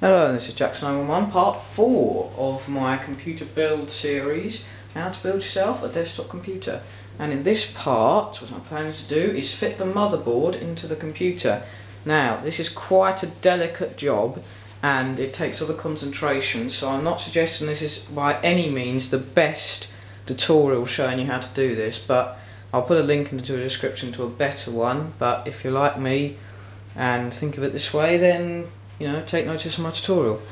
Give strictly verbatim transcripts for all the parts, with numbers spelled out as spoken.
Hello, this is Jackson nine one one, part four of my computer build series, how to build yourself a desktop computer. And in this part, what I'm planning to do is fit the motherboard into the computer. Now, this is quite a delicate job and it takes all the concentration, so I'm not suggesting this is by any means the best tutorial showing you how to do this, but I'll put a link into the description to a better one. But if you're like me and think of it this way, then you know, take notice of my tutorial.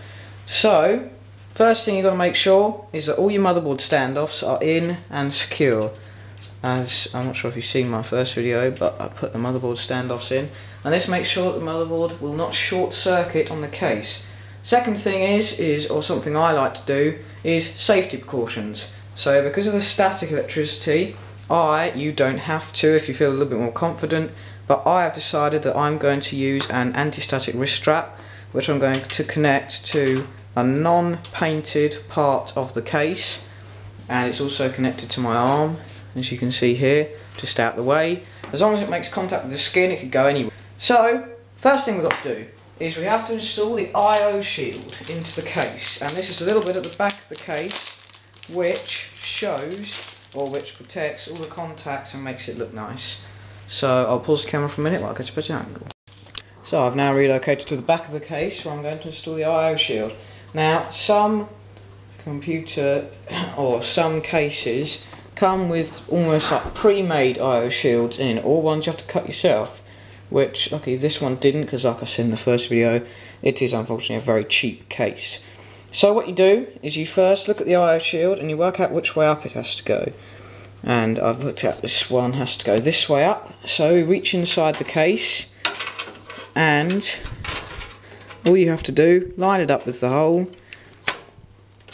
So, first thing you've got to make sure is that all your motherboard standoffs are in and secure. As I'm not sure if you've seen my first video, but I put the motherboard standoffs in, and this makes sure that the motherboard will not short circuit on the case. Second thing is, is or something I like to do, is safety precautions. So, because of the static electricity, I, you don't have to if you feel a little bit more confident, but I have decided that I'm going to use an anti-static wrist strap, which I'm going to connect to a non-painted part of the case, and it's also connected to my arm, as you can see here, just out the way. As long as it makes contact with the skin, it could go anywhere. So, first thing we've got to do is we have to install the I O shield into the case, and this is a little bit at the back of the case, which shows, or which protects all the contacts and makes it look nice. So, I'll pause the camera for a minute while I get a better angle. So I've now relocated to the back of the case where I'm going to install the I O shield. Now, some computer or some cases come with almost like pre-made I O shields in, or ones you have to cut yourself, which, luckily this one didn't, because like I said in the first video, it is unfortunately a very cheap case. So what you do is you first look at the I O shield and you work out which way up it has to go. And I've looked at this one has to go this way up, so we reach inside the case, and all you have to do, line it up with the hole,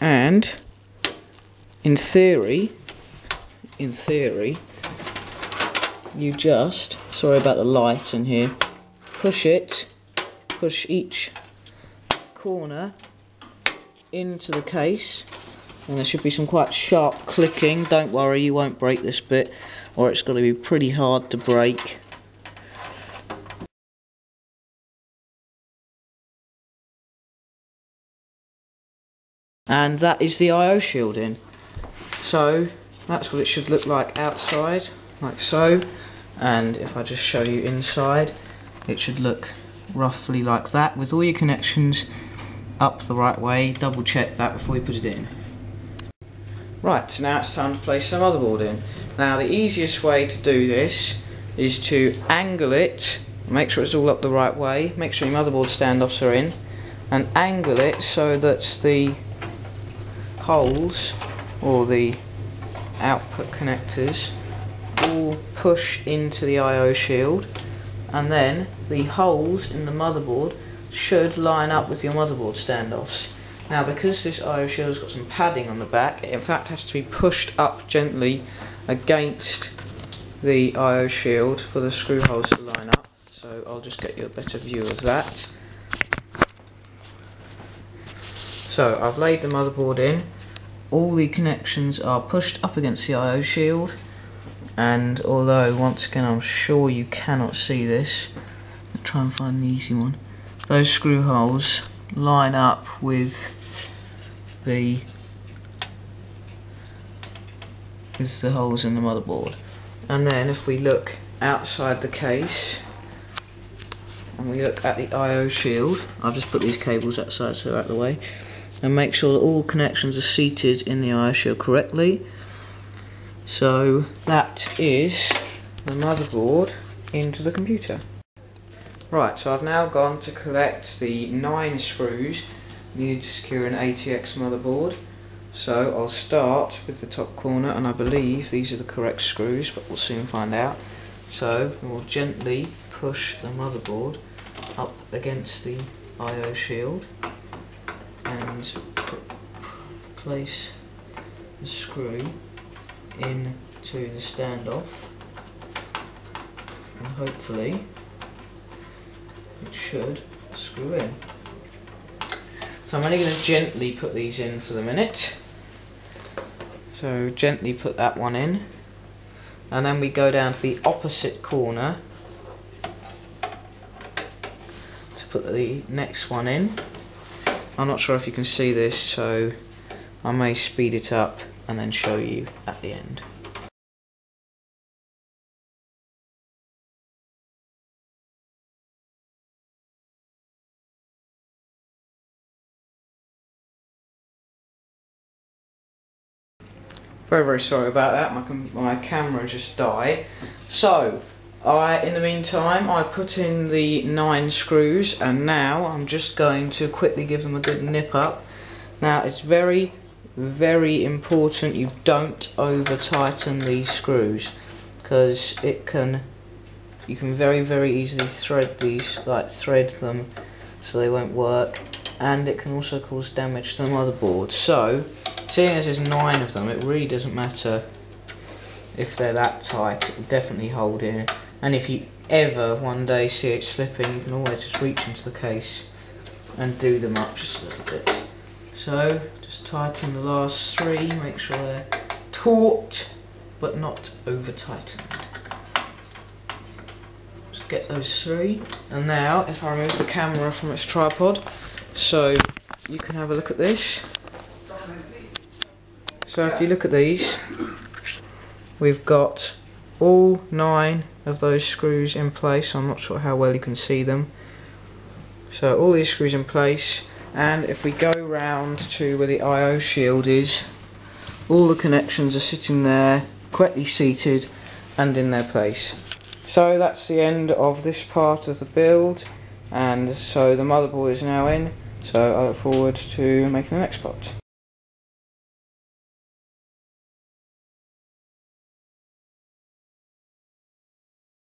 and in theory, in theory, you just, sorry about the light in here, push it, push each corner into the case, and there should be some quite sharp clicking. Don't worry, you won't break this bit, or it's going to be pretty hard to break. And that is the I O shield in. So that's what it should look like outside, like so. And if I just show you inside, it should look roughly like that, with all your connections up the right way. Double check that before you put it in. Right, so now it's time to place the motherboard in. Now the easiest way to do this is to angle it, make sure it's all up the right way, make sure your motherboard standoffs are in, and angle it so that the holes, or the output connectors, all push into the I O shield, and then the holes in the motherboard should line up with your motherboard standoffs. Now, because this I O shield's got some padding on the back, it in fact has to be pushed up gently against the I O shield for the screw holes to line up, so I'll just get you a better view of that. So, I've laid the motherboard in, all the connections are pushed up against the I O shield, and although, once again, I'm sure you cannot see this, I'll try and find an easy one, those screw holes line up with the, with the holes in the motherboard. And then, if we look outside the case, and we look at the I O shield, I've just put these cables outside so they're out of the way, and make sure that all connections are seated in the I O shield correctly. So that is the motherboard into the computer. Right, so I've now gone to collect the nine screws needed to secure an A T X motherboard. So I'll start with the top corner, and I believe these are the correct screws, but we'll soon find out. So we'll gently push the motherboard up against the I O shield, and place the screw into the standoff, and hopefully it should screw in. So I'm only going to gently put these in for the minute. So gently put that one in, and then we go down to the opposite corner to put the next one in. I'm not sure if you can see this, so I may speed it up and then show you at the end. Very, very sorry about that, my, com my camera just died. So, I, in the meantime, I put in the nine screws, and now I'm just going to quickly give them a good nip up. Now, it's very, very important you don't over-tighten these screws, because it can, you can very, very easily thread these, like thread them so they won't work, and it can also cause damage to the motherboard. So, seeing as there's nine of them, it really doesn't matter if they're that tight, it will definitely hold in. And if you ever one day see it slipping, you can always just reach into the case and do them up just a little bit. So, just tighten the last three, make sure they're taut, but not over-tightened. Just get those three. And now, if I remove the camera from its tripod, so you can have a look at this. So if you look at these, we've got all nine of those screws in place. I'm not sure how well you can see them. So all these screws in place, and if we go round to where the I O shield is, all the connections are sitting there, correctly seated and in their place. So that's the end of this part of the build, and so the motherboard is now in, so I look forward to making the next part.